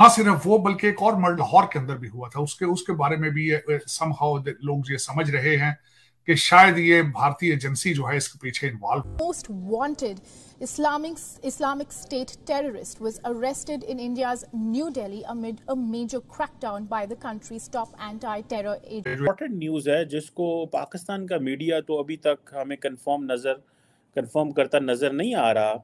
ना सिर्फ वो बल्कि एक और मर्डर लाहौर के अंदर भी हुआ था, उसके बारे में भी समहाउ लोग ये समझ रहे हैं कि शायद ये भारतीय एजेंसी जो है इसके पीछे involve. Most wanted Islamic State terrorist was arrested in India's new Delhi amid a major crackdown by the country's top anti terror agency. Important news है जिसको पाकिस्तान का मीडिया तो अभी तक हमें कंफर्म करता नजर नहीं आ रहा,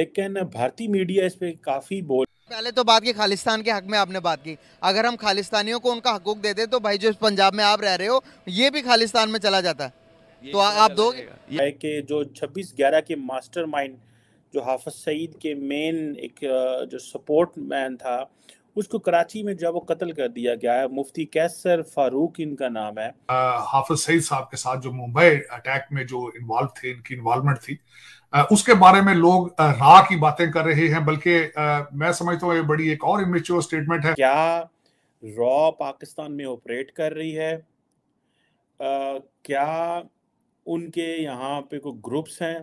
लेकिन भारतीय मीडिया इस पे काफी बोल। पहले तो बात की खालिस्तान के हक में आपने बात की, अगर हम खालिस्तानियों को उनका हकूक दे दे तो भाई जो पंजाब में आप रह रहे हो ये भी खालिस्तान में चला जाता है, तो आप दोगे कि जो 26/11 के मास्टरमाइंड जो हाफिज सईद के मेन एक जो सपोर्ट मैन था उसको कराची में जब वो कत्ल कर दिया गया है। मुफ्ती कैसर फारूक इनका नाम है। हाफिज सईद साहब के साथ जो मुंबई अटैक में जो इन्वॉल्व थे, इनकी इन्वॉल्वमेंट थी, उसके बारे में लोग रा की बातें कर रहे हैं, बल्कि मैं समझता हूँ ये बड़ी एक और इमेच्योर स्टेटमेंट है। क्या रॉ पाकिस्तान में ऑपरेट कर रही है? क्या उनके यहाँ पे कोई ग्रुप्स हैं?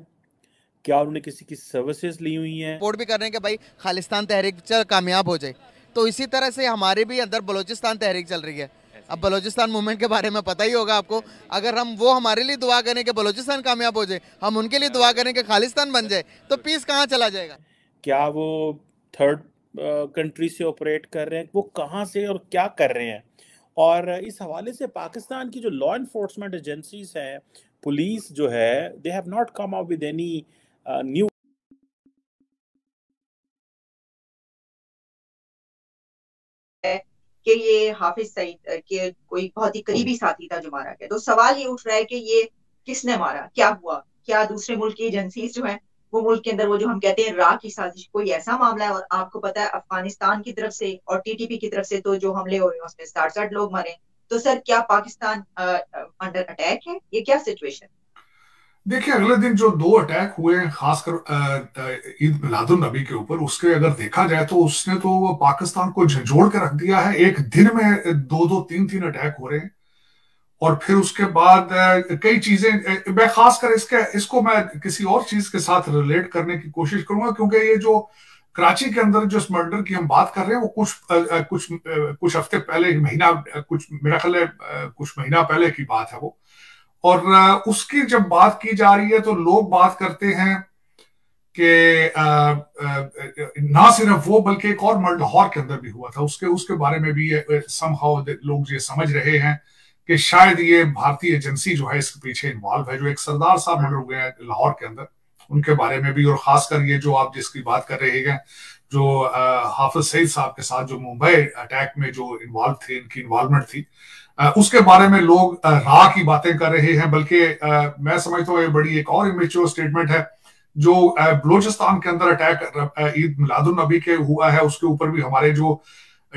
क्या उन्होंने किसी की सर्विसेज ली हुई हैं? सपोर्ट भी कर रहे हैं कि भाई खालिस्तान तहरीक कामयाब हो जाए, तो इसी तरह से हमारे भी अंदर बलोचिस्तान तहरीक चल रही है। अब बलोचिस्तान मूवमेंट के बारे में पता ही होगा आपको, अगर हम वो हमारे लिए दुआ करें कि बलोचिस्तान कामयाब हो जाए, हम उनके लिए दुआ करें कि खालिस्तान बन जाए, तो पीस कहाँ चला जाएगा? क्या वो थर्ड कंट्री से ऑपरेट कर रहे हैं? वो कहाँ से और क्या कर रहे हैं? और इस हवाले से पाकिस्तान की जो लॉ इन्फोर्समेंट एजेंसीज हैं, पुलिस जो है, they have not come up with any new. कि ये हाफिज सईद के कोई बहुत ही करीबी साथी था जो मारा गया, तो सवाल ये उठ रहा है कि ये किसने मारा, क्या हुआ, क्या दूसरे मुल्क की एजेंसीज जो हैं वो मुल्क के अंदर वो जो हम कहते हैं रा की साजिश, कोई ऐसा मामला है? और आपको पता है अफगानिस्तान की तरफ से और टीटीपी की तरफ से तो जो हमले हो रहे हैं उसमें 67 लोग मारे, तो सर क्या पाकिस्तान अंडर अटैक है? ये क्या सिचुएशन? देखिए, अगले दिन जो 2 अटैक हुए हैं खासकर ईद मिलादुन्नबी के ऊपर, उसके अगर देखा जाए तो उसने तो पाकिस्तान को झंझोड़ के रख दिया है। एक दिन में 2-2, 3-3 अटैक हो रहे हैं, और फिर उसके बाद कई चीजें, मैं खासकर इसको मैं किसी और चीज के साथ रिलेट करने की कोशिश करूंगा, क्योंकि ये जो कराची के अंदर जो मर्डर की हम बात कर रहे हैं वो कुछ हफ्ते पहले, महीना, कुछ मेरा ख्याल है कुछ महीना पहले की बात है वो। और उसकी जब बात की जा रही है तो लोग बात करते हैं कि ना सिर्फ वो बल्कि एक और मर्डर लाहौर के अंदर भी हुआ था, उसके बारे में भी समहाउ लोग ये समझ रहे हैं कि शायद ये भारतीय एजेंसी जो है इसके पीछे इन्वॉल्व है। जो एक सरदार साहब मर्डर हुए हैं लाहौर के अंदर, उनके बारे में भी, और खासकर ये जो आप जिसकी बात कर रहे हैं जो हाफिज सईद साहब के साथ जो मुंबई अटैक में जो इन्वॉल्व थे, इनकी इन्वॉल्वमेंट थी, उसके बारे में लोग रा की बातें कर रहे हैं, बल्कि मैं समझता हूँ ये बड़ी एक और इमेच्योर स्टेटमेंट है। जो बलोचिस्तान के अंदर अटैक ईद मिलादुन्नबी के हुआ है, उसके ऊपर भी हमारे जो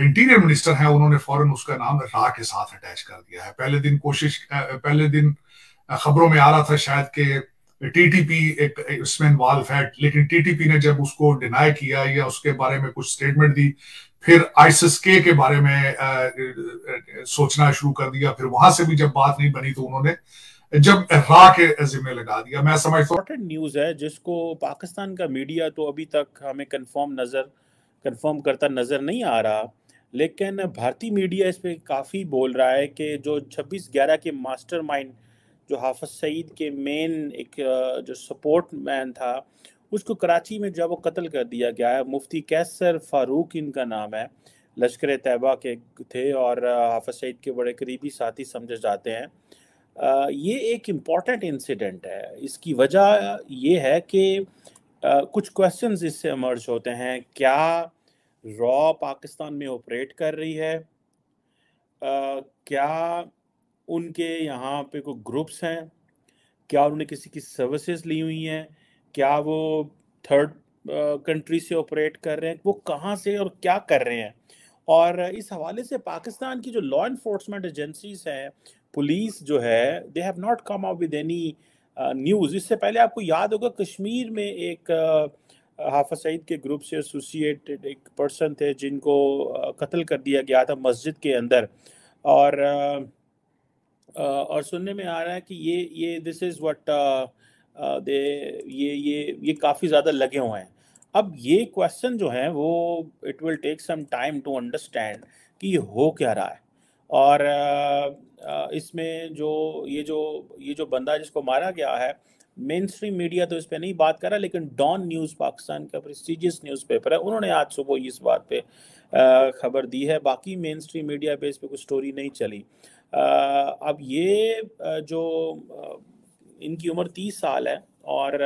इंटीरियर मिनिस्टर हैं उन्होंने फौरन उसका नाम रा के साथ अटैच कर दिया है। पहले दिन खबरों में आ रहा था शायद के टीटीपी एक इसमें इन्वॉल्व है, लेकिन टीटीपी ने जब उसको डिनाई किया या उसके बारे में कुछ स्टेटमेंट दी, फिर आईएसआईएस के बारे में सोचना शुरू कर दिया, फिर वहां से भी जब बात नहीं बनी तो उन्होंने जब रा के जिम्मे लगा दिया। मैं समझता हूँ इम्पोर्टेंट न्यूज है जिसको पाकिस्तान का मीडिया तो अभी तक हमें कंफर्म करता नजर नहीं आ रहा, लेकिन भारतीय मीडिया इस पे काफी बोल रहा है कि जो 26/11 के मास्टरमाइंड जो हाफिज सईद के मेन एक जो सपोर्ट मैन था उसको कराची में जब वो कत्ल कर दिया गया है। मुफ्ती कैसर फारूक इनका नाम है, लश्कर-ए-तैबा के थे और हाफिज सईद के बड़े करीबी साथी समझे जाते हैं। ये एक इम्पॉर्टेंट इंसिडेंट है। इसकी वजह ये है कि कुछ क्वेश्चंस इससे इमर्ज होते हैं। क्या रॉ पाकिस्तान में ऑपरेट कर रही है? क्या उनके यहाँ पे कोई ग्रुप्स हैं? क्या उन्होंने किसी की सर्विसेज ली हुई हैं? क्या वो थर्ड कंट्री से ऑपरेट कर रहे हैं? वो कहाँ से और क्या कर रहे हैं? और इस हवाले से पाकिस्तान की जो लॉ इन्फोर्समेंट एजेंसीज हैं, पुलिस जो है, they have not come up with any news. इससे पहले आपको याद होगा कश्मीर में एक हाफिज सईद के ग्रुप से एसोसिएटेड एक पर्सन थे जिनको कत्ल कर दिया गया था मस्जिद के अंदर, और सुनने में आ रहा है कि ये दिस इज़ व्हाट ये काफ़ी ज़्यादा लगे हुए हैं। अब ये क्वेश्चन जो है वो it will take some time to understand कि ये हो क्या रहा है। और इसमें जो बंदा जिसको मारा गया है, मेन स्ट्रीम मीडिया तो इस पर नहीं बात कर रहा, लेकिन डॉन न्यूज़ पाकिस्तान का प्रेस्टीजियस न्यूज़पेपर है, उन्होंने आज सुबह इस बात पे खबर दी है। बाकी मेन स्ट्रीम मीडिया पे इस पर कुछ स्टोरी नहीं चली। अब ये जो इनकी उम्र 30 साल है और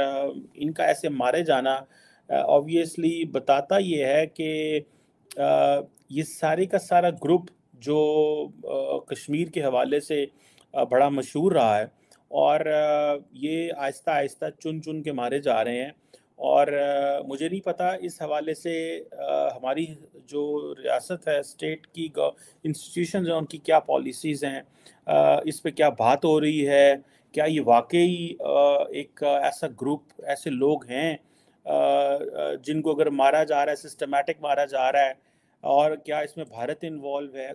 इनका ऐसे मारे जाना ऑब्वियसली बताता ये है कि ये सारे का सारा ग्रुप जो कश्मीर के हवाले से बड़ा मशहूर रहा है, और ये आहिस्ता आहिस्ता चुन चुन के मारे जा रहे हैं। और मुझे नहीं पता इस हवाले से हमारी जो रियासत है, स्टेट की इंस्टीट्यूशन हैं, उनकी क्या पॉलिसीज़ हैं, इस पे क्या बात हो रही है, क्या ये वाकई एक ऐसा ग्रुप, ऐसे लोग हैं जिनको अगर मारा जा रहा है, सिस्टमेटिक मारा जा रहा है, और क्या इसमें भारत इन्वॉल्व है,